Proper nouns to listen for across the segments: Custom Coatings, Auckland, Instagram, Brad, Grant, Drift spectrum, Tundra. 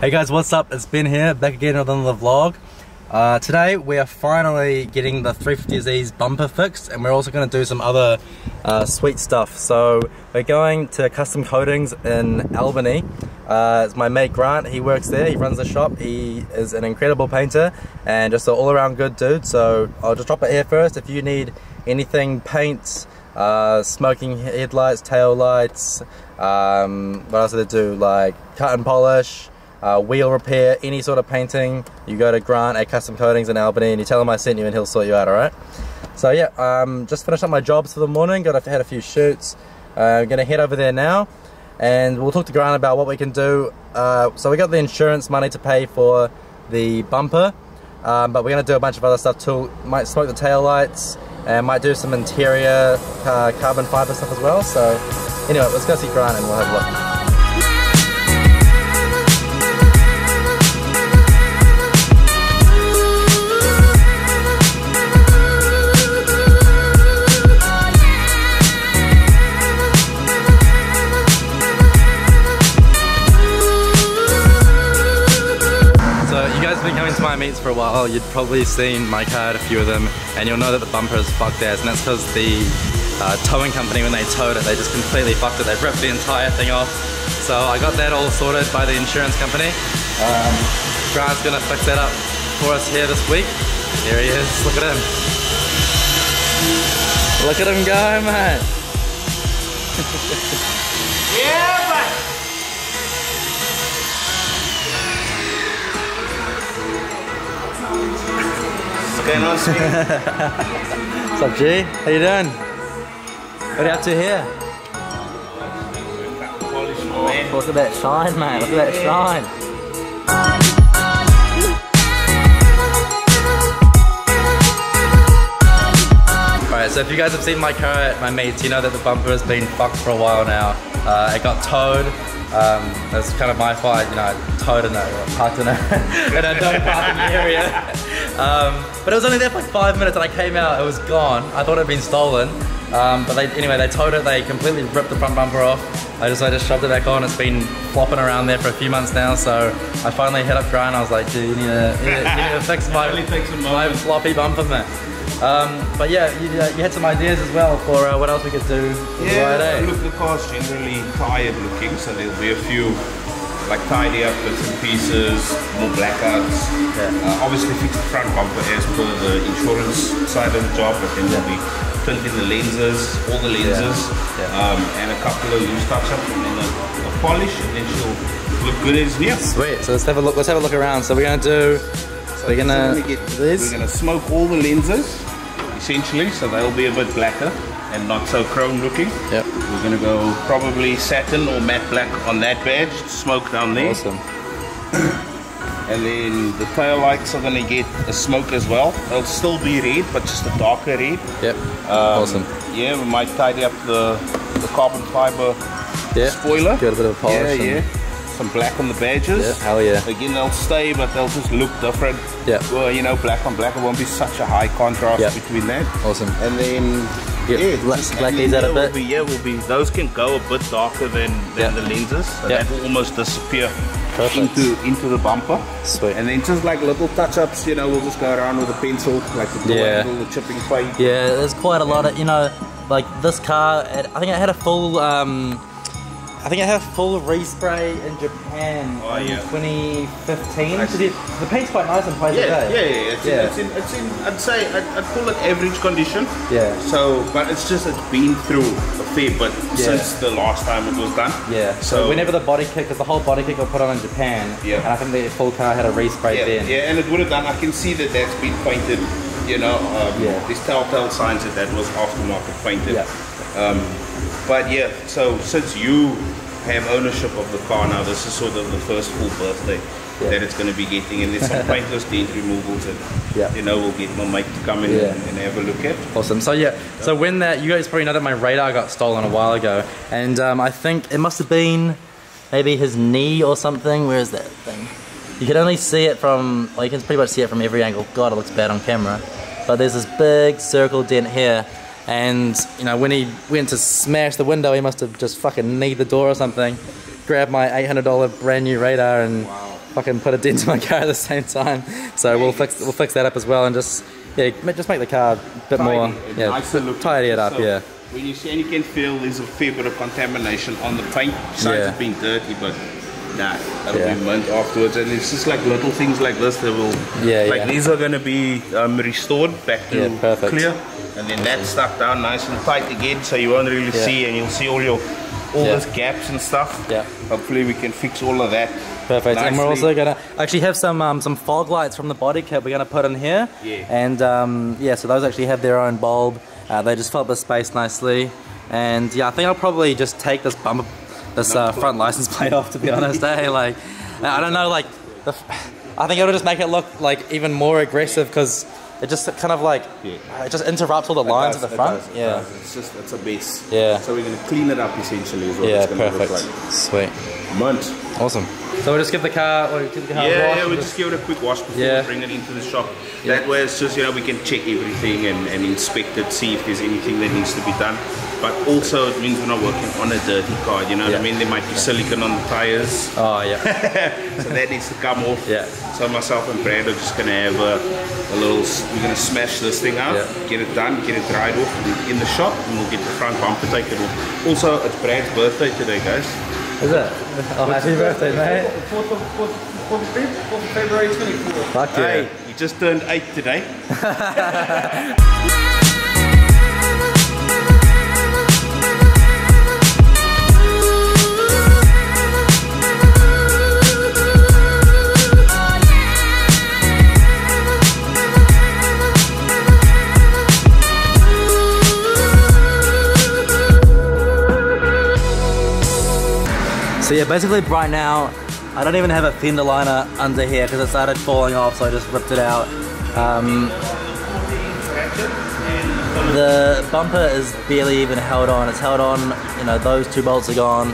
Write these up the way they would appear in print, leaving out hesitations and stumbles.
Hey guys, what's up? It's Ben here, back again with another vlog. Today we are finally getting the 350z's bumper fixed, and we're also going to do some other sweet stuff. So we're going to Custom Coatings in Albany. It's my mate Grant. He works there, he runs the shop, he is an incredible painter and just an all around good dude. So I'll just drop it here first. If you need anything, paints, smoking headlights, tail lights, what else do they do, like cut and polish, wheel repair, any sort of painting, you go to Grant at Custom Coatings in Albany and you tell him I sent you and he'll sort you out, alright? So yeah, just finished up my jobs for the morning, had a few shoots. I'm going to head over there now and we'll talk to Grant about what we can do. So we got the insurance money to pay for the bumper, but we're going to do a bunch of other stuff too. Might smoke the tail lights, and might do some interior carbon fiber stuff as well. So anyway, let's go see Grant and we'll have a look. My mates for a while, you'd probably seen my car at a few of them, and you'll know that the bumper is fucked ass, and that's because the towing company, when they towed it, they just completely fucked it. They ripped the entire thing off. So I got that all sorted by the insurance company. Grant's gonna fix that up for us here this week. Here he is. Look at him. Look at him go, man. Yeah, man. What's up, G? How you doing? What are you up to here? Oh, look at that shine, man. Look at that shine. Alright, so if you guys have seen my car at my mate's, you know that the bumper has been fucked for a while now. It got towed. That's kind of my fault, you know, I towed in it, or parked in it, and I don't park in the area. But it was only there for like 5 minutes and I came out, it was gone. I thought it had been stolen, but anyway, they towed it, they completely ripped the front bumper off. I just shoved it back on. It's been flopping around there for a few months now, so I finally hit up Brian. I was like, dude, you need to fix my floppy bumper, man. But yeah, you had some ideas as well for what else we could do for the Friday. Look, the car's generally tired looking, so there'll be a few like tidy up bits and pieces, more blackouts. Yeah. Obviously fix the front bumper as per the insurance side of the job, but then we'll be tinting the lenses, all the lenses, and a couple of loose touch-ups, and then a polish, and then she'll look good as new. Sweet. So let's have a look around. So we're gonna do. We're gonna smoke all the lenses, essentially, so they'll be a bit blacker and not so chrome looking. Yep. We're gonna go probably satin or matte black on that badge, smoke down there. Awesome. And then the tail lights are gonna get a smoke as well. They'll still be red, but just a darker red. Yep. Awesome. Yeah, we might tidy up the carbon fiber spoiler. Get a bit of a polish. Yeah. Some black on the badges. Yeah, hell yeah. Again, they'll stay, but they'll just look different. Yeah. Well, you know, black on black, it won't be such a high contrast between that. Awesome. And then, let's black these out a bit. Those can go a bit darker than the lenses. So that will almost disappear into the bumper. Sweet. And then just like little touch-ups, you know, we'll just go around with a pencil, like the handle, the chipping plate. Yeah, there's quite a lot of, you know, like this car, I think it had a full, I had a full respray in Japan in 2015. Actually, the paint's quite nice in place today. I'd call it average condition. Yeah. So, but it's been through a fair bit since the last time it was done. Yeah. So whenever the body kick, because the whole body kick got put on in Japan. Yeah. And I think the full car had a respray then. Yeah, and it would have done. I can see that that's been painted. You know, these telltale signs that was aftermarket painted. Yeah. But yeah, so since you have ownership of the car now, this is sort of the first full birthday that it's going to be getting, and there's some paintless dent removals that you know we'll get my mate to come in and have a look at. Awesome. So yeah, so when that, you guys probably know that my radar got stolen a while ago, and I think it must have been maybe his knee or something. Where is that thing? You can only see it from, well, you can pretty much see it from every angle. God, it looks bad on camera. But there's this big circle dent here. And, you know, when he went to smash the window, he must have just fucking kneed the door or something. Grabbed my $800 brand new radar and fucking put a dent to my car at the same time. So we'll fix that up as well, and just just make the car a bit more tidy it up. So yeah. When you see, and you can feel there's a fair bit of contamination on the paint. Sides have been dirty, but nah, that'll be mint afterwards. And it's just like little things like this that will, these are going to be restored back to clear, and then that's stuck down nice and tight again, so you won't really see, and you'll see all your those gaps and stuff. Yeah. Hopefully we can fix all of that. Perfect. Nicely. And we're also gonna actually have some fog lights from the body kit we're gonna put in here. Yeah. And so those actually have their own bulb. They just fill up the space nicely. And yeah, I think I'll probably just take this front license plate off, to be honest. Like, I don't know, like I think it'll just make it look like even more aggressive, because it just kind of like it just interrupts all the lines at the front. It does. It's a base. Yeah. So we're gonna clean it up essentially as well. Yeah, perfect. Like sweet. Munt. Awesome. So we'll just give the car a wash. Yeah, we'll just give it a quick wash before we bring it into the shop. Yeah. That way it's just, we can check everything and inspect it, see if there's anything that needs to be done. But also it means we're not working on a dirty car, what I mean? There might be silicone on the tires. Oh yeah. So that needs to come off. Yeah. So myself and Brad are just gonna have we're gonna smash this thing out, get it done, get it dried off in the shop, and we'll get the front bumper taken off. Also, it's Brad's birthday today, guys. Is it? Oh, happy birthday, mate. 4th of February 24th. Fuck yeah. Hey, you just turned 8 today. So yeah, basically right now, I don't even have a fender liner under here because it started falling off, so I just ripped it out. The bumper is barely even held on. It's held on, those two bolts are gone.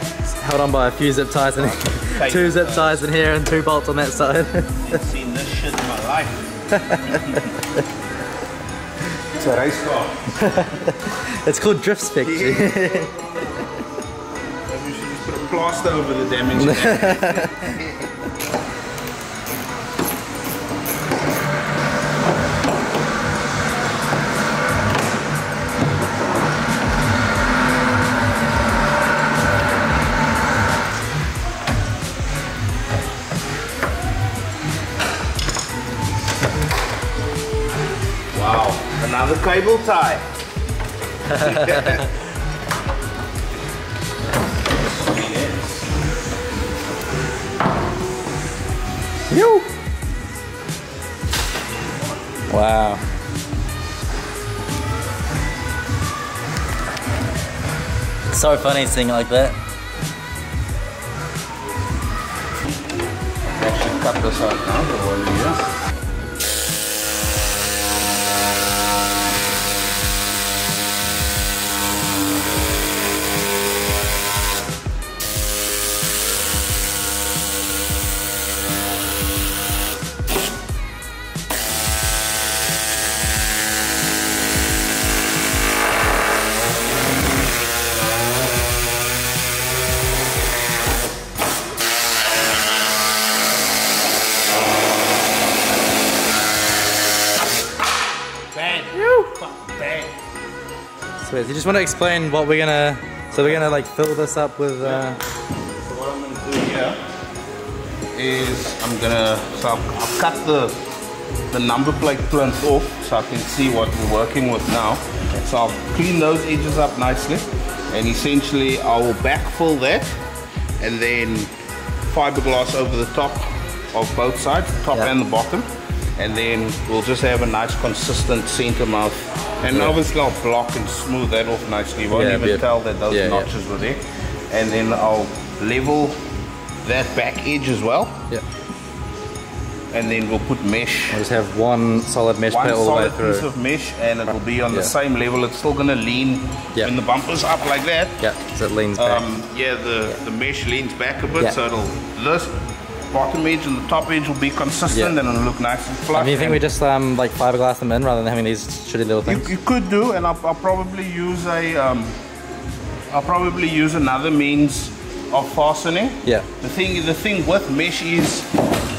It's held on by a few zip ties, and two zip ties in here and two bolts on that side. I've seen this shit in my life. It's a race car. It's called Drift Spectrum. Plaster over the damage. Wow, another cable tie. Yo! Wow. It's so funny seeing it like that. I should cut this out now, the oil here. Sweet. So you just want to explain what we're gonna, like fill this up with. So what I'm gonna do here is I've cut the number plate plinth off so I can see what we're working with now. Okay. So I'll clean those edges up nicely, and essentially I will backfill that, and then fiberglass over the top of both sides, and the bottom, and then we'll just have a nice consistent center mouth. And obviously I'll block and smooth that off nicely. You won't even tell that those notches were there. And then I'll level that back edge as well. Yeah. And then we'll put mesh. I'll just have one solid mesh plate all the way through. One solid piece of mesh, and it'll be on the same level. It's still gonna lean when the bumper's up like that. Yeah, so it leans back. The mesh leans back a bit, so this bottom edge and the top edge will be consistent and it'll look nice and flush. Do you think we just like fiberglass them in rather than having these shitty little things? You could do, and I'll probably use another means of fastening. Yeah. The thing with mesh is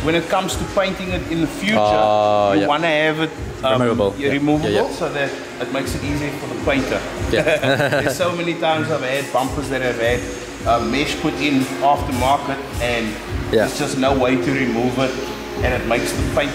when it comes to painting it in the future, you want to have it removable, so that it makes it easier for the painter. Yeah. There's so many times I've had bumpers that have had mesh put in aftermarket, and there's just no way to remove it. And it makes the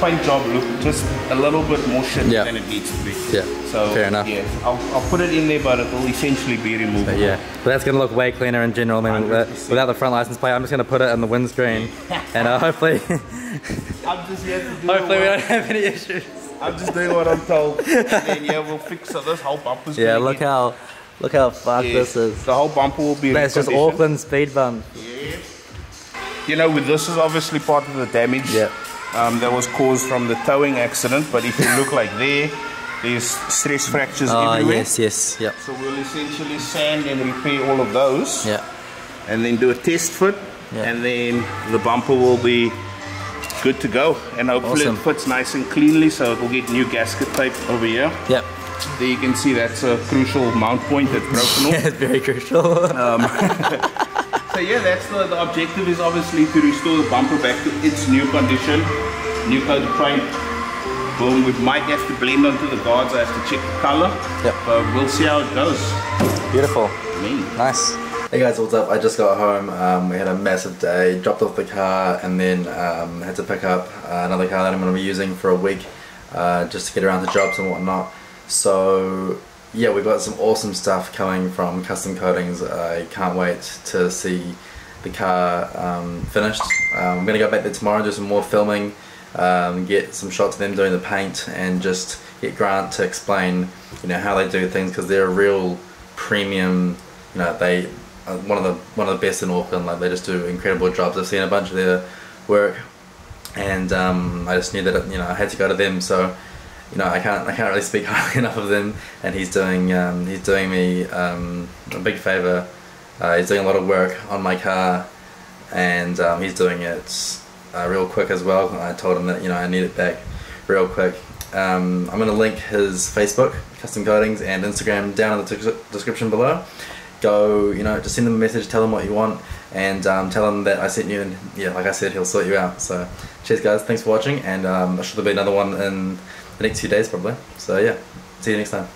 paint job look just a little bit more shit than it needs to be. Yeah. So fair enough. Yeah, I'll put it in there, but it will essentially be removable. So, yeah, but that's gonna look way cleaner in general. I mean, without the front license plate, I'm just gonna put it on the windscreen, and hopefully, hopefully we don't have any issues. I'm just doing what I'm told. And then we'll fix this whole bumper. Yeah, look how fucked this is. The whole bumper will be. That's just Auckland speed bump. Yeah. You know, this is obviously part of the damage that was caused from the towing accident, but if you look like there's stress fractures everywhere. Yes. So we'll essentially sand and repair all of those. Yeah. And then do a test fit, and then the bumper will be good to go. And hopefully it fits nice and cleanly, so it will get new gasket tape over here. Yep. There you can see that's a crucial mount point that's broken off. Yeah, it's very crucial. So yeah, that's the objective is obviously to restore the bumper back to its new condition, new coat of paint. Boom, we might have to blend onto the guards, I have to check the colour, but we'll see how it goes. Beautiful. Nice. Hey guys, what's up? I just got home, we had a massive day, dropped off the car and then had to pick up another car that I'm going to be using for a week just to get around to jobs and whatnot. So yeah, we've got some awesome stuff coming from Custom Coatings. I can't wait to see the car finished. I'm going to go back there tomorrow and do some more filming, get some shots of them doing the paint and just get Grant to explain, you know, how they do things, because they're a real premium, you know, they are one of the best in Auckland. Like, they just do incredible jobs. I've seen a bunch of their work and I just knew that, you know, I had to go to them. So you know, I can't really speak highly enough of them, and he's doing me a big favour. He's doing a lot of work on my car, and he's doing it real quick as well. I told him that, you know, I need it back real quick. I'm going to link his Facebook, Custom Coatings, and Instagram down in the description below. Go, you know, just send him a message, tell him what you want, and tell him that I sent you, and yeah, like I said, he'll sort you out. So cheers guys, thanks for watching, and I'm sure there'll be another one in the next few days probably. So yeah, see you next time.